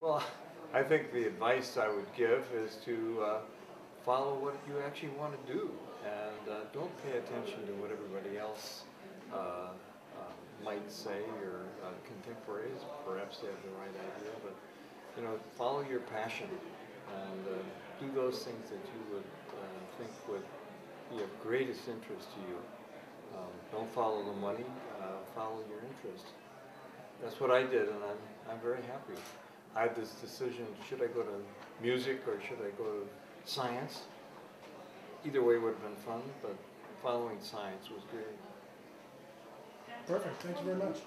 Well, I think the advice I would give is to follow what you actually want to do, and don't pay attention to what everybody else might say. Your contemporaries, perhaps they have the right idea, but you know, follow your passion and do those things that you would think would be of greatest interest to you. Don't follow the money, follow your interest. That's what I did, and I'm very happy. I had this decision, should I go to music or should I go to science? Either way would have been fun, but following science was great. Perfect. Thank you very much.